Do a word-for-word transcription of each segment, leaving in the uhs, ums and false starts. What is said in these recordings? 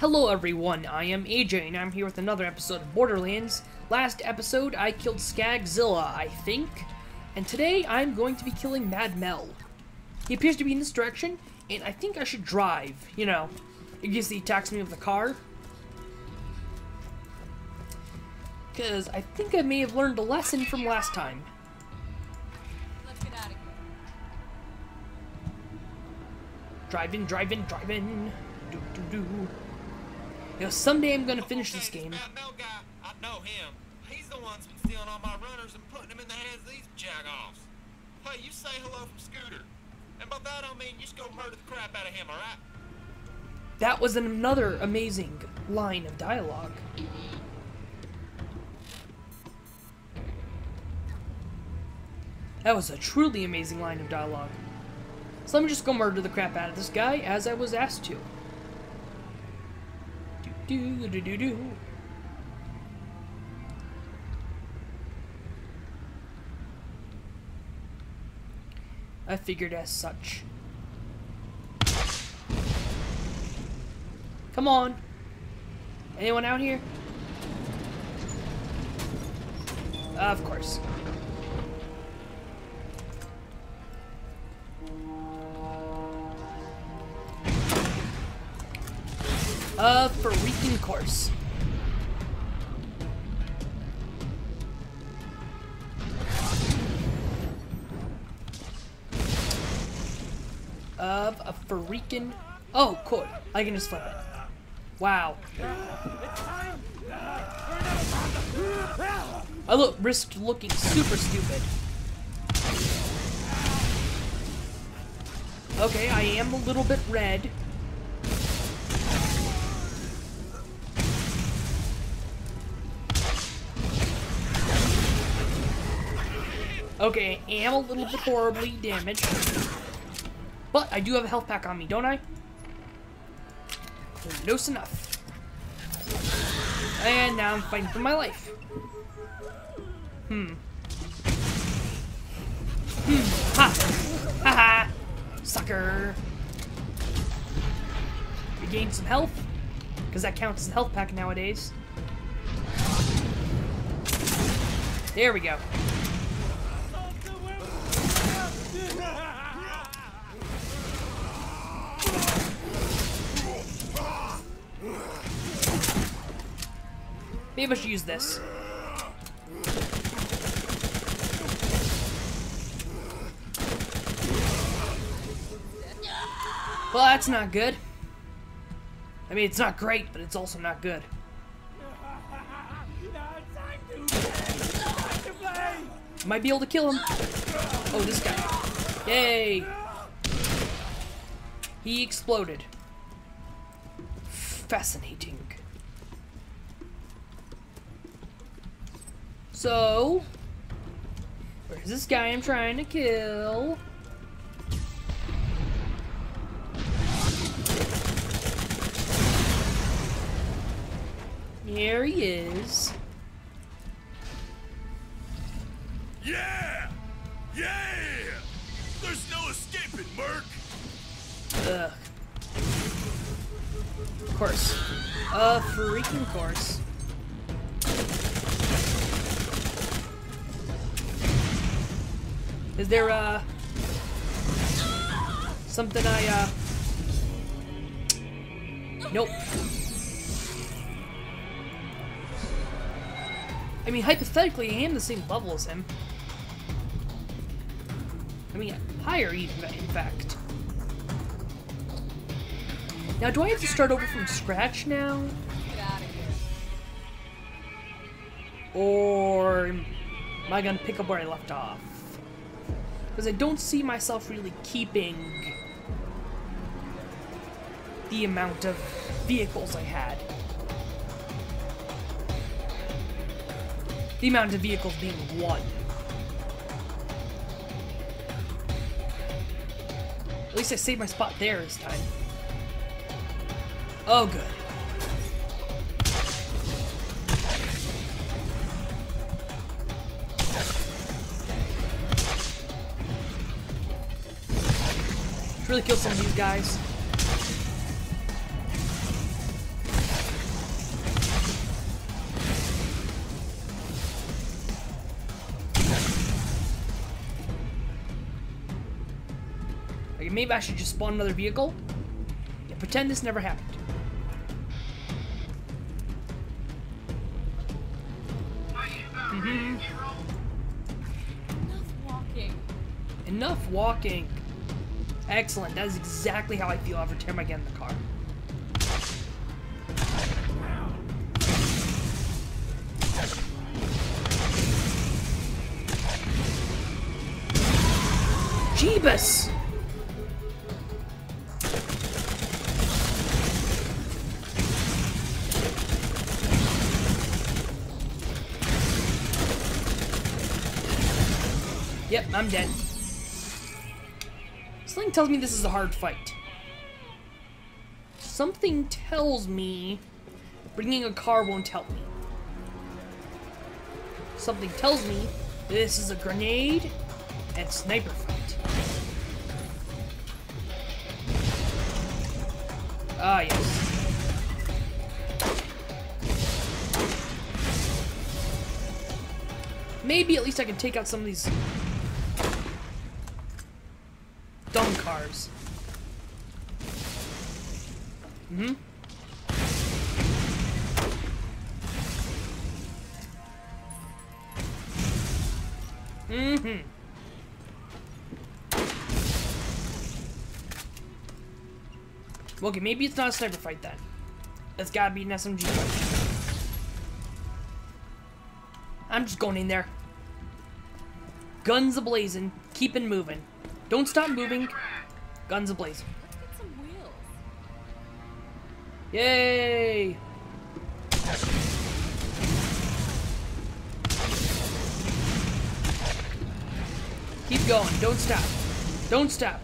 Hello everyone, I am A J, and I'm here with another episode of Borderlands. Last episode, I killed Skagzilla, I think. And today, I'm going to be killing Mad Mel. He appears to be in this direction, and I think I should drive, you know, in case he attacks me with a car. Because I think I may have learned a lesson from last time. Let's get out of here. Driving, driving, driving. Do, do, do. You know, someday I'm gonna finish this game. I know him. He's the one's been stealing all my runners and putting them in the hands of these jagoffs. Hey, you say hello from Scooter. And by that I mean you just go murder the crap out of him, alright? That was another amazing line of dialogue. That was a truly amazing line of dialogue. So let me just go murder the crap out of this guy as I was asked to. Do, do, do, do. I figured as such. Come on. Anyone out here? Uh, of course. Uh, for freaking course. Of a freaking. Oh, cool. I can just flip it. Wow. I look risked looking super stupid. Okay, I am a little bit red. Okay, I am a little bit horribly damaged. But I do have a health pack on me, don't I? Close enough. And now I'm fighting for my life. Hmm. Hmm. Ha! Ha ha! Sucker! We gained some health. Because that counts as a health pack nowadays. There we go. Maybe I should use this. Well, that's not good. I mean, it's not great, but it's also not good. Might be able to kill him. Oh, this guy. Yay! He exploded. Fascinating. So, where's this guy I'm trying to kill? Here he is. Yeah! Yeah! There's no escaping, Merc! Ugh. Of course. Uh, freaking course. Is there, uh, something I, uh, nope. I mean, hypothetically, I am the same level as him. I mean, higher even, in fact. Now, do I have to start over from scratch now? Or am I gonna pick up where I left off? Because I don't see myself really keeping the amount of vehicles I had. The amount of vehicles being one. At least I saved my spot there this time. Oh, good. Really kill some of these guys. here. Maybe I should just spawn another vehicle and pretend this never happened. Mm-hmm. Enough walking. Enough walking. Excellent. That is exactly how I feel after time I get in the car. Jeebus! Yep, I'm dead. Something tells me this is a hard fight. Something tells me bringing a car won't help me. Something tells me this is a grenade and sniper fight. Ah, yes. Maybe at least I can take out some of these dumb cars. Mm-hmm. Mm-hmm. Okay, maybe it's not a sniper fight then. That's gotta be an S M G fight. I'm just going in there. Guns a-blazing. Keepin' moving. Don't stop moving. Guns a-blazing. Let's get some wheels. Yay! Keep going. Don't stop. Don't stop.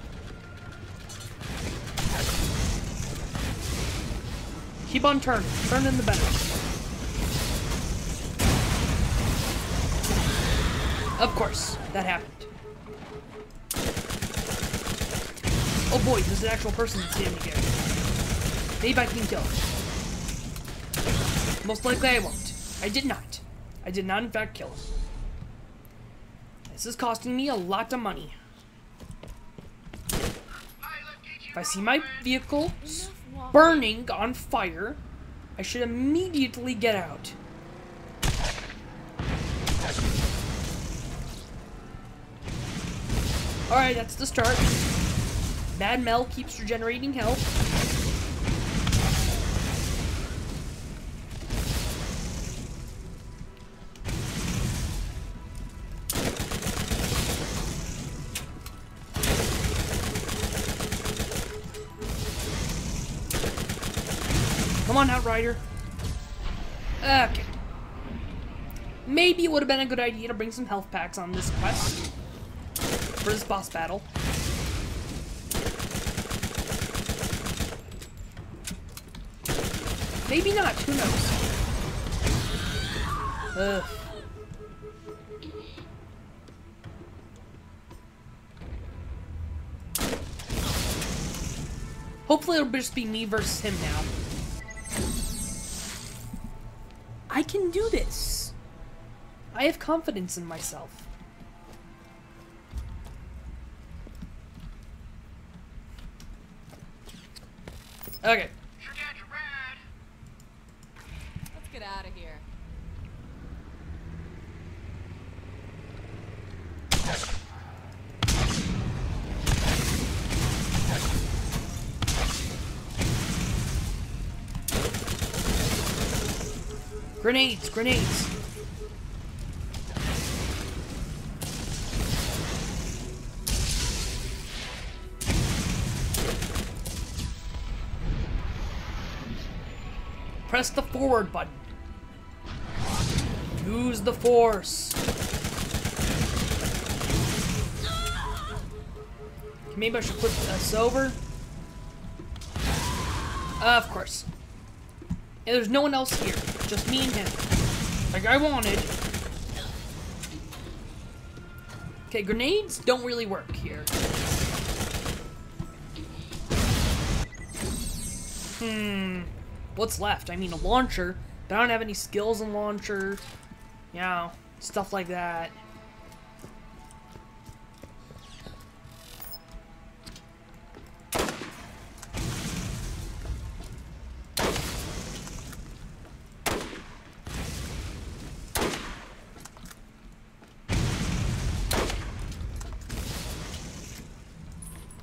Keep on turning. Turn in the better. Of course, that happened. Oh boy, there's an actual person standing here. Maybe I can kill him. Most likely I won't. I did not. I did not in fact kill him. This is costing me a lot of money. If I see my vehicle burning on fire, I should immediately get out. Alright, that's the start. Mad Mel keeps regenerating health. Come on, Outrider. Okay. Maybe it would have been a good idea to bring some health packs on this quest for this boss battle. Maybe not. Who knows? Ugh. Hopefully, it'll just be me versus him now. I can do this. I have confidence in myself. Okay. Let's get out of here. Grenades! Grenades! Press the forward button. Use the force. Maybe I should flip this over. Uh, of course. And there's no one else here. Just me and him. Like I wanted. Okay, grenades don't really work here. Hmm. What's left? I mean, a launcher. But I don't have any skills in launcher. You know, stuff like that.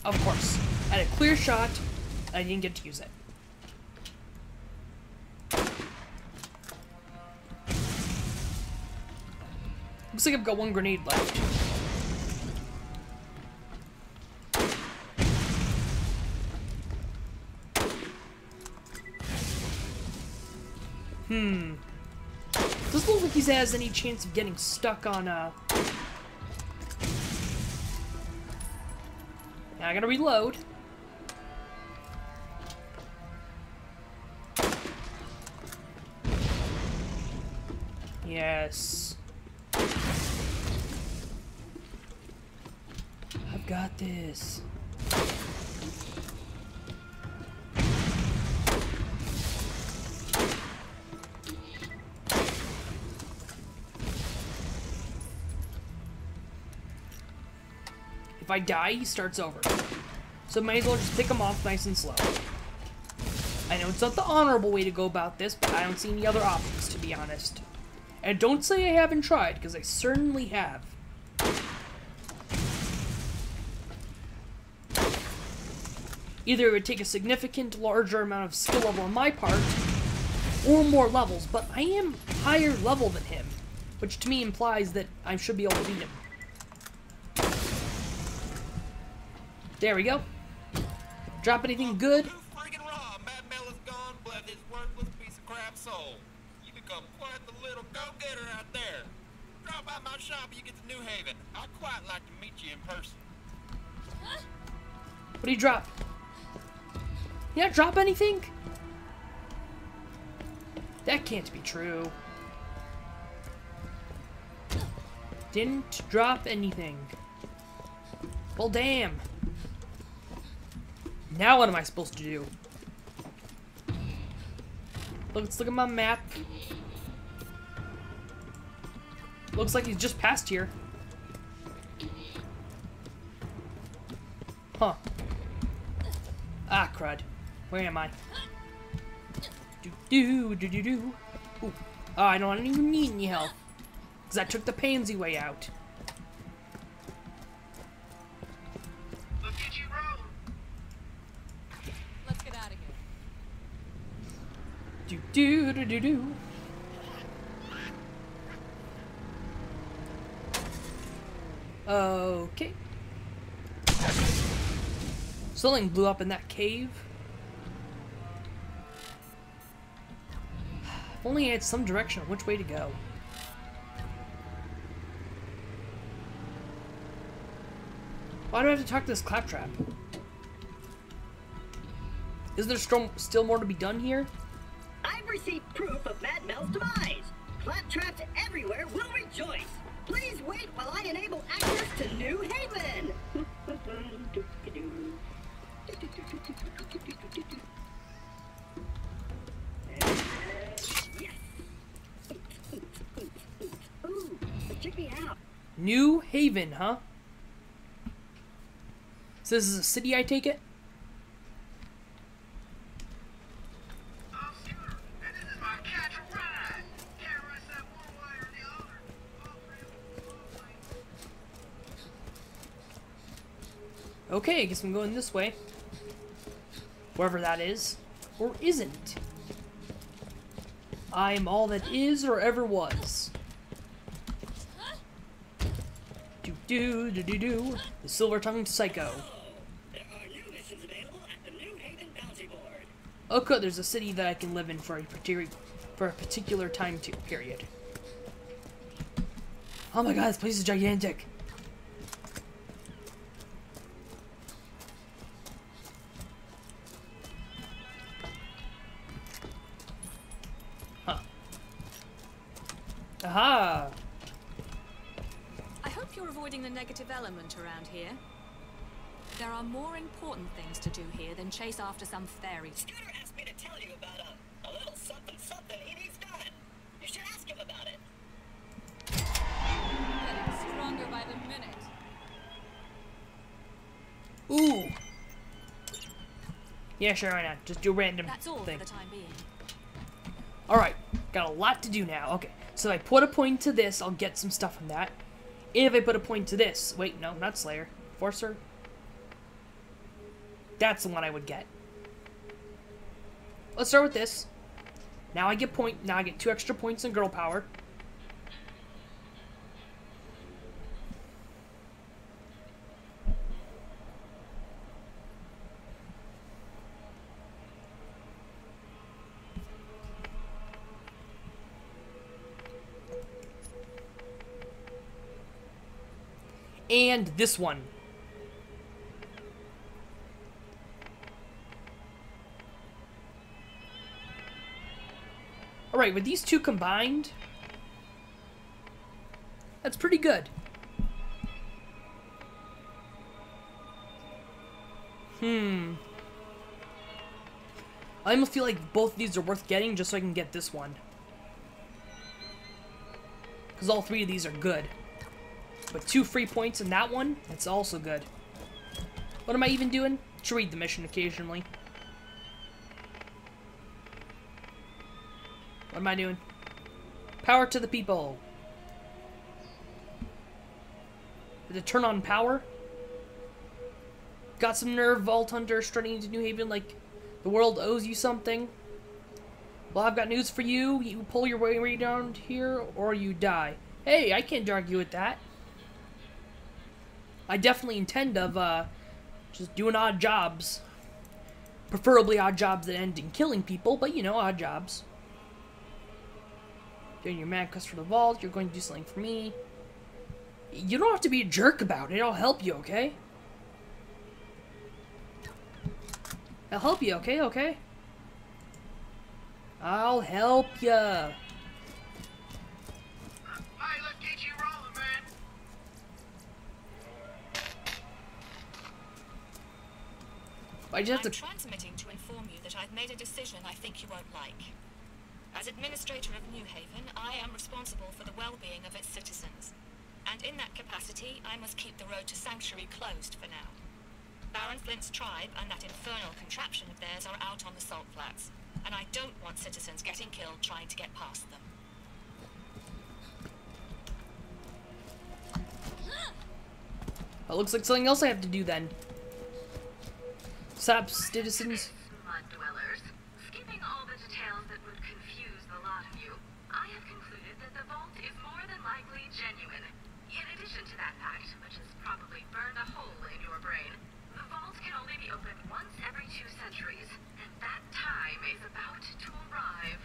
Of course. I had a clear shot. I didn't get to use it. Looks like I've got one grenade left. Hmm. Doesn't look like he has any chance of getting stuck on, uh... Now I gotta reload. Yes. I've got this. If I die, he starts over. So might as well just pick him off nice and slow. I know it's not the honorable way to go about this, but I don't see any other options, to be honest. And don't say I haven't tried, because I certainly have. Either it would take a significant larger amount of skill level on my part, or more levels, but I am higher level than him, which to me implies that I should be able to beat him. There we go. Drop anything good? Too freaking raw. Mad Mel is gone, but this worthless piece of crap soul. You become quite the little go-getter out there. Drop by my shop and you get to New Haven. I'd quite like to meet you in person. Huh? What do you drop? Yeah, drop anything? That can't be true. Didn't drop anything. Well, damn. Now what am I supposed to do? Let's look at my map. Looks like he's just passed here. Huh. Ah, crud. Where am I? Do do do do do. Ooh. Oh, I don't even need any help. Cause I took the pansy way out. Look at you roll. Let's get out of here. Do do do do do. Okay. Something blew up in that cave. If only I had some direction on which way to go. Why do I have to talk to this Claptrap? Is there st still more to be done here? I've received proof of Mad Mel's demise. Claptraps everywhere will rejoice. Please wait while I enable access to New Haven. Check me out. New Haven, huh? So this is a city, I take it? Okay, I guess I'm going this way. Wherever that is, or isn't. I'm all that is or ever was. Do do do do do. The silver-tongued psycho. There are new missions available at the New Haven bounty board. Okay, there's a city that I can live in for a particular for a particular time to period. Oh my God, this place is gigantic. Aha! I hope you're avoiding the negative element around here. There are more important things to do here than chase after some fairy. Scooter asked me to tell you about a, a little something something he needs done. You should ask him about it. Getting stronger by the minute. Ooh. Yeah, sure, why not? Just do random thing. That's all for the time being. All right, got a lot to do now. Okay. So if I put a point to this, I'll get some stuff from that. If I put a point to this... Wait, no, not Slayer. Forcer. That's the one I would get. Let's start with this. Now I get point. Now I get two extra points in girl power. And this one. Alright, with these two combined, that's pretty good. Hmm. I almost feel like both of these are worth getting just so I can get this one. Because all three of these are good. But two free points in that one, that's also good. What am I even doing? Should read the mission occasionally. What am I doing? Power to the people. Did it turn on power? Got some nerve, Vault Hunter, strutting into New Haven like the world owes you something. Well, I've got news for you. You pull your way around here or you die. Hey, I can't argue with that. I definitely intend of uh, just doing odd jobs. Preferably odd jobs that end in killing people, but you know, odd jobs. Doing your mad quest for the vault, you're going to do something for me. You don't have to be a jerk about it, I'll help you, okay? I'll help you, okay, okay? I'll help ya. I just I'm to... transmitting to inform you that I've made a decision I think you won't like. As administrator of New Haven, I am responsible for the well-being of its citizens. And in that capacity, I must keep the road to Sanctuary closed for now. Baron Flint's tribe and that infernal contraption of theirs are out on the salt flats. And I don't want citizens getting killed trying to get past them. That looks like something else I have to do then. Sup, citizens? Mud dwellers, skipping all the details that would confuse the lot of you, I have concluded that the vault is more than likely genuine. In addition to that fact, which has probably burned a hole in your brain, the vault can only be opened once every two centuries, and that time is about to arrive.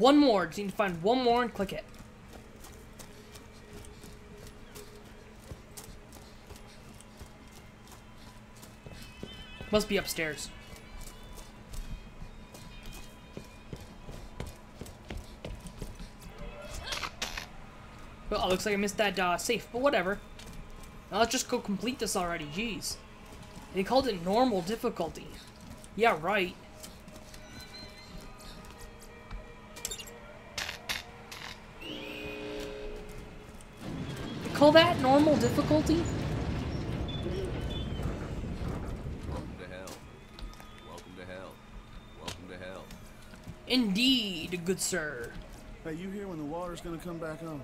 One more. Just need to find one more and click it. Must be upstairs. Well, it looks like I missed that uh, safe, but whatever. Now let's just go complete this already, jeez. They called it normal difficulty. Yeah, right. They call that normal difficulty? Indeed, good sir. Hey, you here when the water's gonna come back on?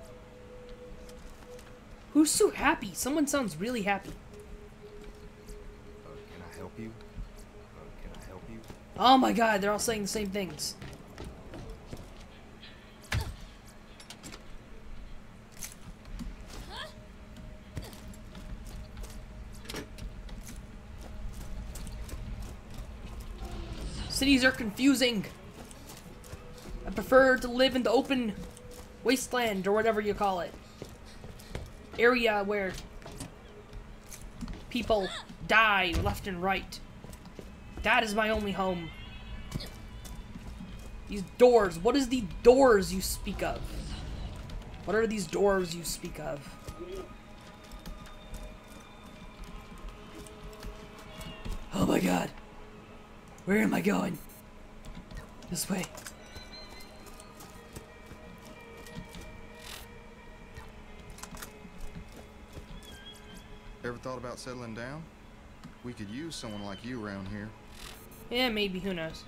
Who's so happy? Someone sounds really happy. Uh, can I help you? Uh, can I help you? Oh my god, they're all saying the same things. Cities are confusing. I prefer to live in the open wasteland, or whatever you call it. Area where people die left and right. That is my only home. These doors. What is the doors you speak of? What are these doors you speak of? Oh my god. Where am I going? This way. Ever thought about settling down? We could use someone like you around here. Yeah, maybe. Who knows?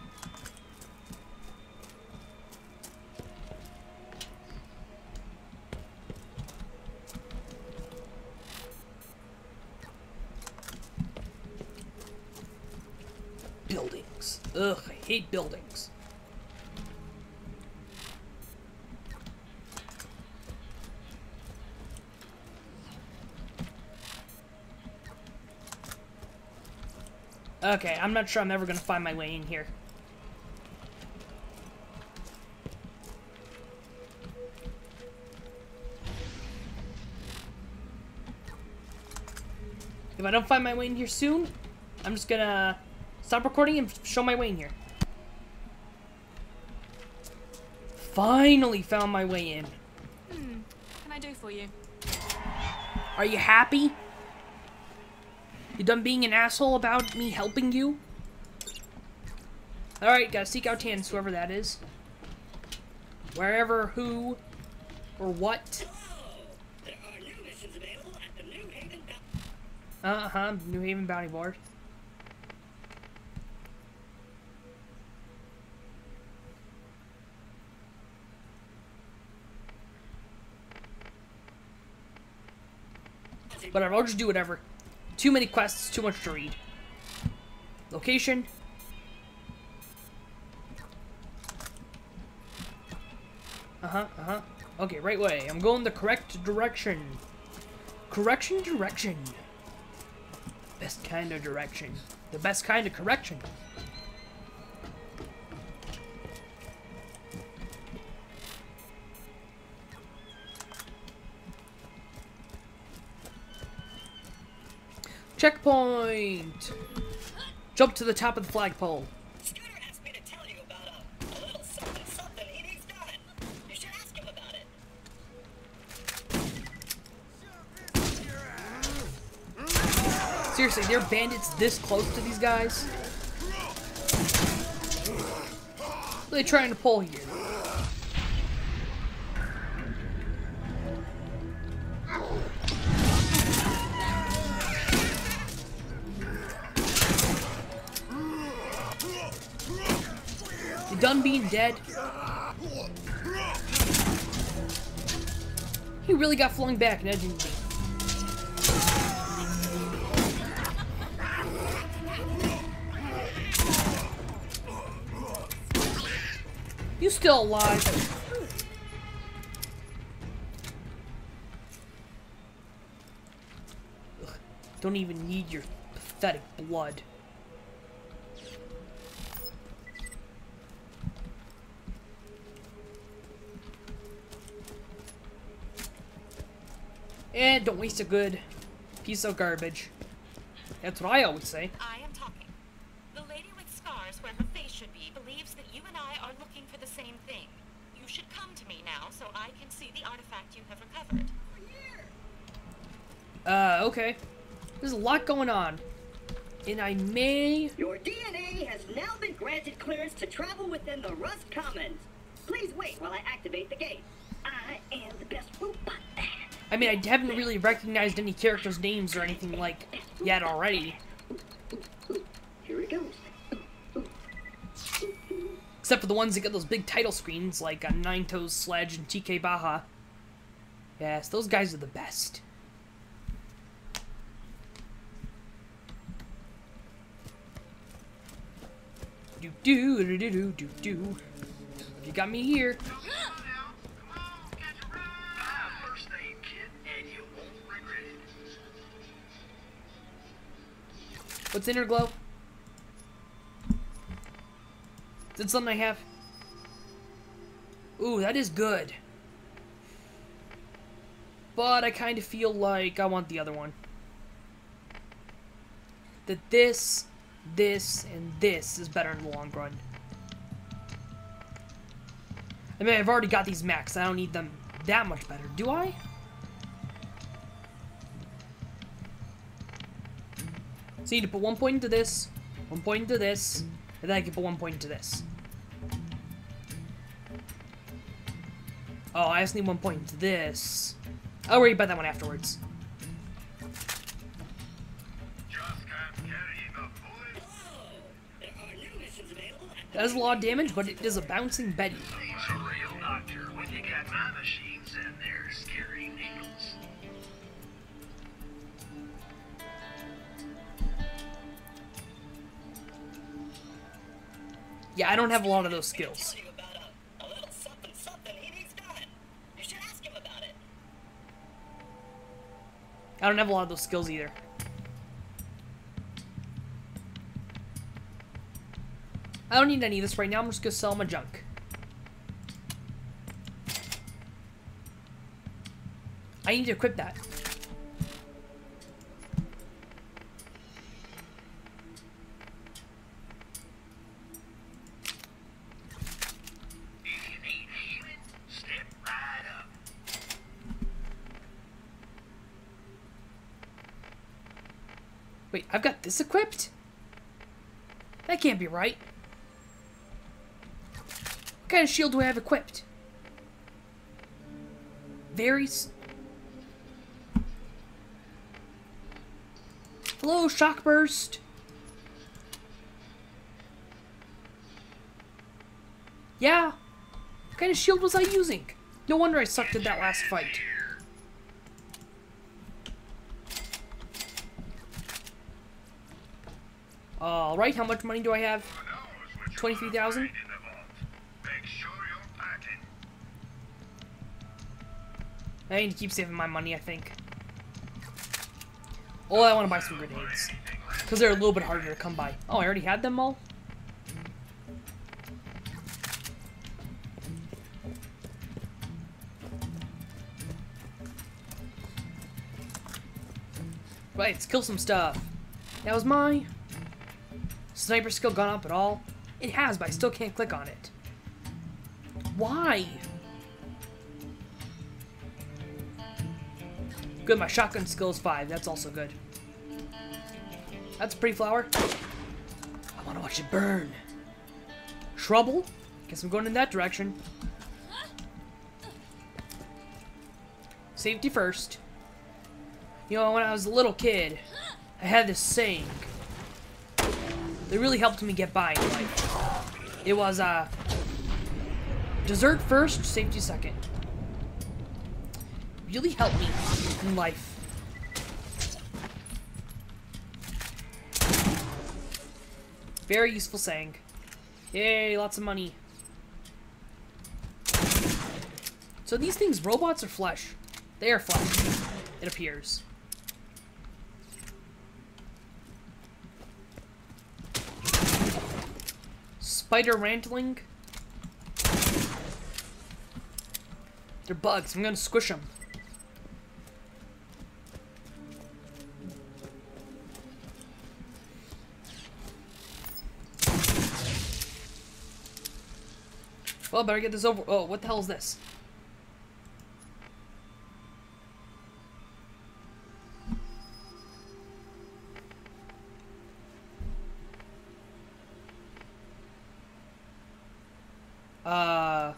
Ugh, I hate buildings. Okay, I'm not sure I'm ever gonna find my way in here. If I don't find my way in here soon, I'm just gonna stop recording and show my way in here. Finally found my way in. Hmm, what can I do for you? Are you happy? You done being an asshole about me helping you? Alright, gotta seek out Tans, whoever that is. Wherever, who, or what. There are new missions available at the New Haven bounty. Uh-huh, New Haven bounty board. Whatever, I'll just do whatever. Too many quests, too much to read. Location. Uh-huh, uh-huh. Okay, right way. I'm going the correct direction. Correction direction. Best kind of direction. The best kind of correction. Checkpoint! Jump to the top of the flagpole. Scooter asked me to tell you about a, a little something something he needs done. You should ask him about it. Seriously, there are bandits this close to these guys? What are they trying to pull here? Done being dead. He really got flung back and edging me. You still alive. Ugh, don't even need your pathetic blood. Eh, don't waste a good piece of garbage. That's what I always say. I am talking. The lady with scars where her face should be believes that you and I are looking for the same thing. You should come to me now so I can see the artifact you have recovered. Uh, okay. There's a lot going on. And I may... Your D N A has now been granted clearance to travel within the Rust Commons. Please wait while I activate the gate. I am the best robot. I mean, I haven't really recognized any characters' names or anything like yet already. Here it goes. Except for the ones that get those big title screens, like uh, Nine Toes, Sledge, and T K Baja. Yes, those guys are the best. Do do do do do do do. You got me here. What's in her glow? Is that something I have? Ooh, that is good. But I kind of feel like I want the other one. That this, this, and this is better in the long run. I mean, I've already got these maxed. I don't need them that much better, do I? So you need to put one point into this, one point into this, and then I can put one point into this. Oh, I just need one point into this. I'll worry about that one afterwards. That is a lot of damage, but it is a bouncing Betty. Yeah, I don't have a lot of those skills. I don't have a lot of those skills either. I don't need any of this right now. I'm just gonna sell my junk. I need to equip that. Wait, I've got this equipped? That can't be right. What kind of shield do I have equipped? Very s- Hello, shock burst. Yeah. What kind of shield was I using? No wonder I sucked at that last fight. Alright, how much money do I have? twenty-three thousand? I need to keep saving my money, I think. Oh, I want to buy some grenades. Because they're a little bit harder to come by. Oh, I already had them all? Right, let's kill some stuff. That was my sniper skill gone up at all? It has, but I still can't click on it. Why? Good, my shotgun skill is five. That's also good. That's a pretty flower. I want to watch it burn. Trouble? Guess I'm going in that direction. Safety first. You know, when I was a little kid, I had this saying. It really helped me get by in life. It was, uh... dessert first, safety second. Really helped me in life. Very useful saying. Yay, lots of money. So these things, robots are flesh. They are flesh, it appears. Spider rantling. They're bugs. I'm gonna squish them. Well, better get this over. Oh, what the hell is this? Uh.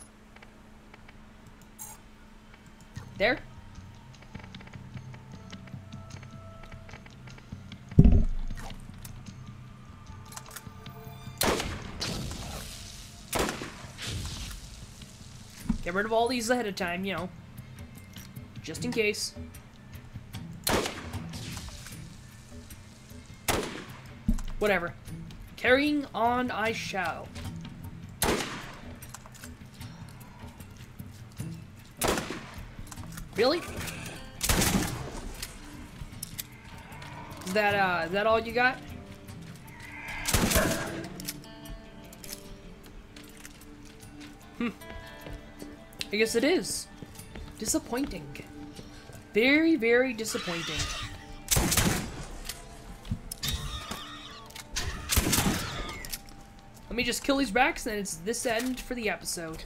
There? Get rid of all these ahead of time, you know. Just in case. Whatever. Carrying on I shall. Really? Is that, uh, is that all you got? Hmm. I guess it is. Disappointing. Very, very disappointing. Let me just kill these racks and it's this end for the episode.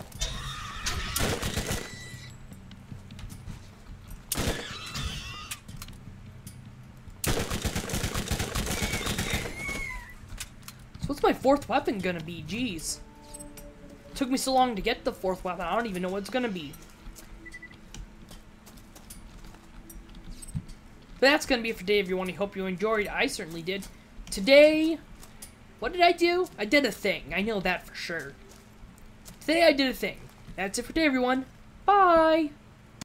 So what's my fourth weapon gonna be? Jeez. Took me so long to get the fourth weapon, I don't even know what it's gonna be. But that's gonna be it for today, everyone. I hope you enjoyed. I certainly did. Today, what did I do? I did a thing. I know that for sure. Today I did a thing. That's it for today, everyone. Bye!